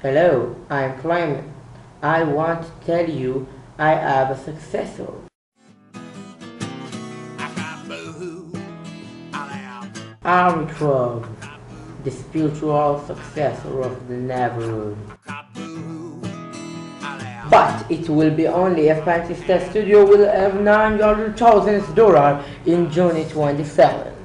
Hello, I'm Clayman. I want to tell you I have a successor. Armikrog, the spiritual successor of the Neverhood. But it will be only if Fantasy Studio will have $9,000 in June 27.